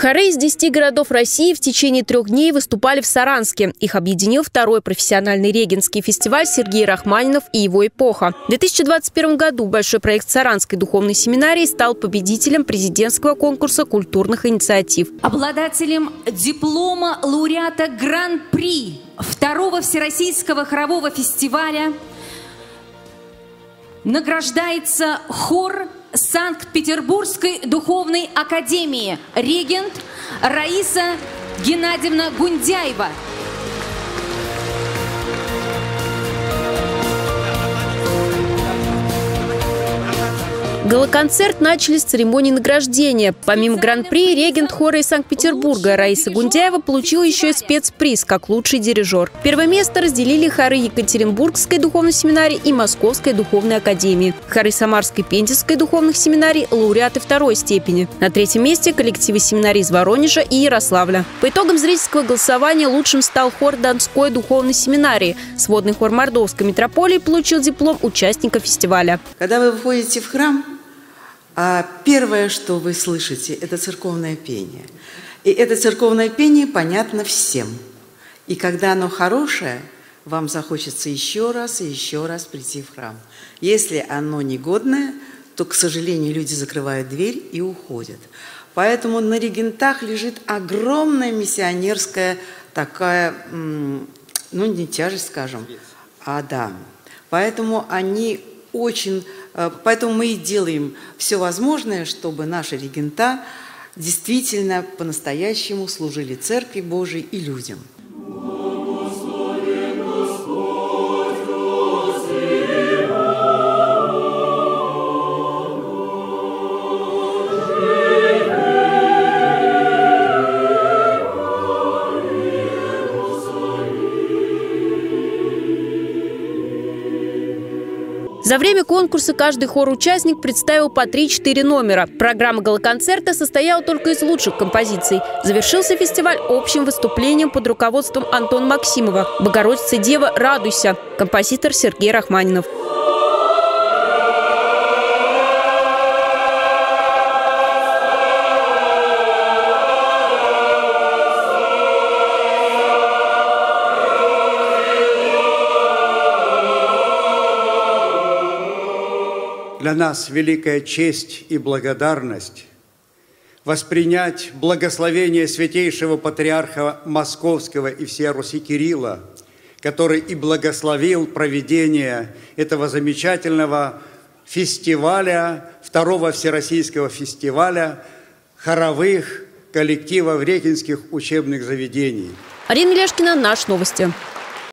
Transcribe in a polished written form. Хоры из 10 городов России в течение 3 дней выступали в Саранске. Их объединил второй профессиональный регенский фестиваль «Сергей Рахманинов и его эпоха». В 2021 году большой проект Саранской духовной семинарии стал победителем президентского конкурса культурных инициатив. Обладателем диплома лауреата Гран-при второго всероссийского хорового фестиваля награждается хор Санкт-Петербургской духовной академии регент Раиса Геннадьевна Гундяева. Гала-концерт начали с церемонии награждения. Помимо гран-при, регент хора из Санкт-Петербурга Раиса Гундяева получила еще и спецприз как лучший дирижер. Первое место разделили хоры Екатеринбургской духовной семинарии и Московской духовной академии. Хоры Самарской и Пензенской духовных семинарий – лауреаты второй степени. На третьем месте – коллективы семинарий из Воронежа и Ярославля. По итогам зрительского голосования лучшим стал хор Донской духовной семинарии. Сводный хор Мордовской митрополии получил диплом участника фестиваля. Когда вы входите в храм, первое, что вы слышите, это церковное пение. И это церковное пение понятно всем. И когда оно хорошее, вам захочется еще раз и еще раз прийти в храм. Если оно негодное, то, к сожалению, люди закрывают дверь и уходят. Поэтому на регентах лежит огромная миссионерская такая, ну не тяжесть, скажем, а да. Поэтому они... Поэтому мы и делаем все возможное, чтобы наши регента действительно по-настоящему служили Церкви Божией и людям. За время конкурса каждый хор-участник представил по 3-4 номера. Программа гала-концерта состояла только из лучших композиций. Завершился фестиваль общим выступлением под руководством Антона Максимова «Богородица Дева, радуйся», композитор Сергей Рахманинов. Для нас великая честь и благодарность воспринять благословение святейшего патриарха Московского и всея Руси Кирилла, который и благословил проведение этого замечательного фестиваля, второго всероссийского фестиваля хоровых коллективов регенских учебных заведений. Арина Лешкина, «Наши новости».